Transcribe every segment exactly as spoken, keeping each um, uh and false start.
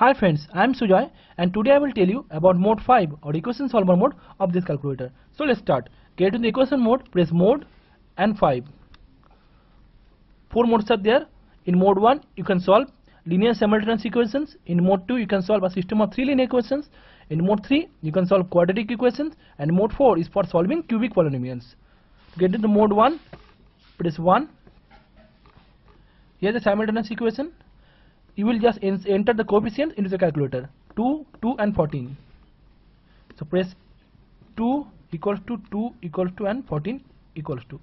Hi friends, I am Sujoy and today I will tell you about mode five or equation solver mode of this calculator. So let's start. Get to the equation mode, press mode and five. Four modes are there. In mode one you can solve linear simultaneous equations. In mode two you can solve a system of three linear equations. In mode three you can solve quadratic equations, and mode four is for solving cubic polynomials. Get to the mode one, press one. Here is a simultaneous equation. You will just enter the coefficients into the calculator, two, two and fourteen. So press two equals to two equals to and fourteen equals to.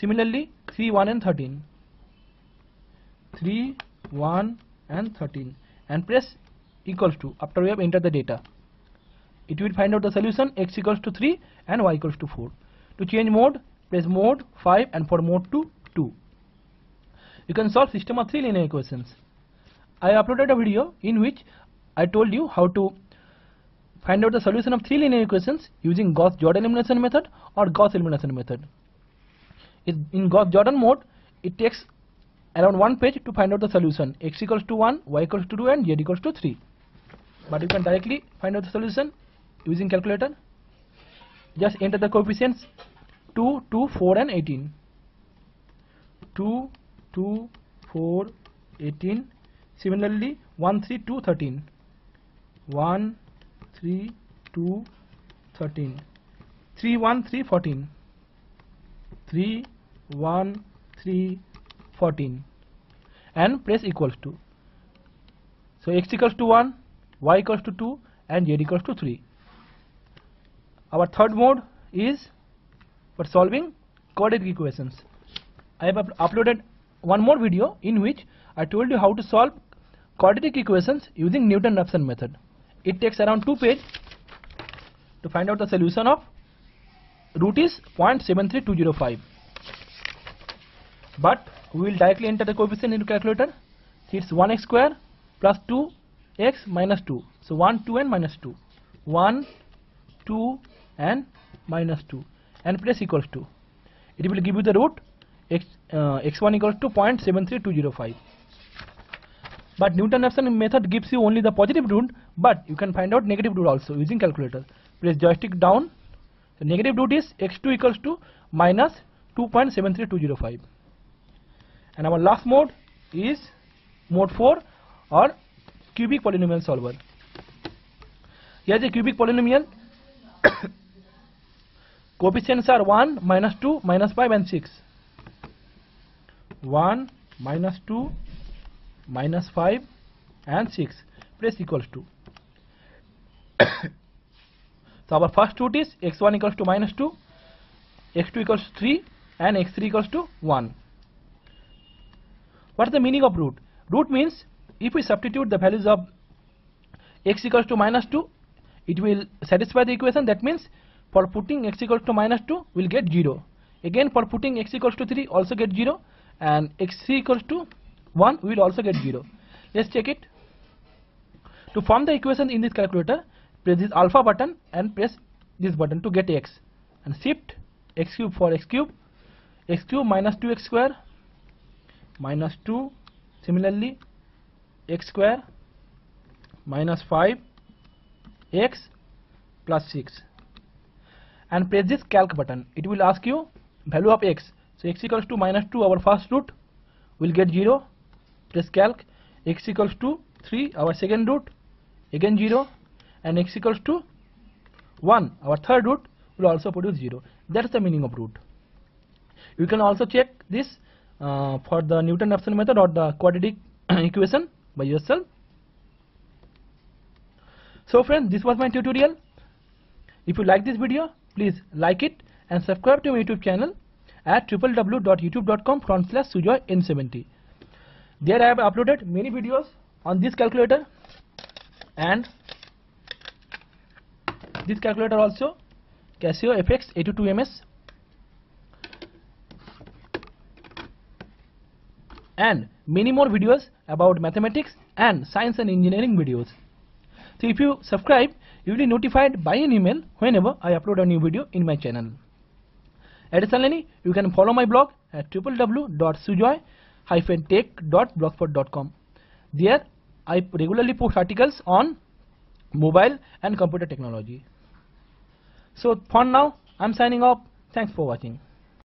Similarly three, one and thirteen. three, one and thirteen, and press equals to after we have entered the data. It will find out the solution x equals to three and y equals to four. To change mode, press mode five and for mode two, two. You can solve system of three linear equations. I uploaded a video in which I told you how to find out the solution of three linear equations using Gauss Jordan elimination method or Gauss elimination method. In Gauss Jordan mode, it takes around one page to find out the solution x equals to one, y equals to two and z equals to three. But you can directly find out the solution using calculator. Just enter the coefficients two, two, four and eighteen. two, two, four, eighteen. Similarly one, three, two, thirteen. one, three, two, thirteen. three, one, three, fourteen. three, one, three, fourteen, and press equals to. So x equals to one, y equals to two and z equals to three. Our third mode is for solving quadratic equations. I have up uploaded one more video in which I told you how to solve quadratic equations using Newton Raphson method. It takes around two pages to find out the solution of root is zero point seven three two zero five. But we will directly enter the coefficient into calculator. It's one x square plus two x minus two. So one, two and minus two. one, two and minus two. And press equals to. It will give you the root x, uh, x one equals to zero point seven three two zero five. But Newton-Raphson method gives you only the positive root, but you can find out negative root also using calculator. Press joystick down. The negative root is x two equals to minus two point seven three two zero five. And our last mode is mode four or cubic polynomial solver. Here is a cubic polynomial. Coefficients are one, minus two, minus five and six. one, minus two, minus five and six. Press equals to. So our first root is x one equals to minus two, x two equals to three and x three equals to one. What is the meaning of root? Root means if we substitute the values of x equals to minus two, it will satisfy the equation. That means for putting x equals to minus two, we will get zero. Again for putting x equals to three, also get zero, and x three equals to one, we will also get zero. Let's check it. To form the equation in this calculator, press this alpha button and press this button to get x. And shift x cube for x cube, x cube minus two x square, minus two, similarly x square minus five x plus six, and press this calc button. It will ask you value of x. So x equals to minus two, our first root, will get zero. Press calc. X equals to three, our second root, again zero, and x equals to one, our third root, will also produce zero. That's the meaning of root. You can also check this Uh, for the Newton-Raphson method or the quadratic equation by yourself. So friends, this was my tutorial. If you like this video, please like it and subscribe to my YouTube channel at w w w dot youtube dot com front slash sujoy n seventy. There I have uploaded many videos on this calculator, and this calculator also, Casio F X eighty-two M S. And many more videos about mathematics and science and engineering videos. So if you subscribe, you will be notified by an email whenever I upload a new video in my channel. Additionally, you can follow my blog at w w w dot sujoy dash tech dot blogspot dot com. There I regularly post articles on mobile and computer technology. So for now, I'm signing off. Thanks for watching.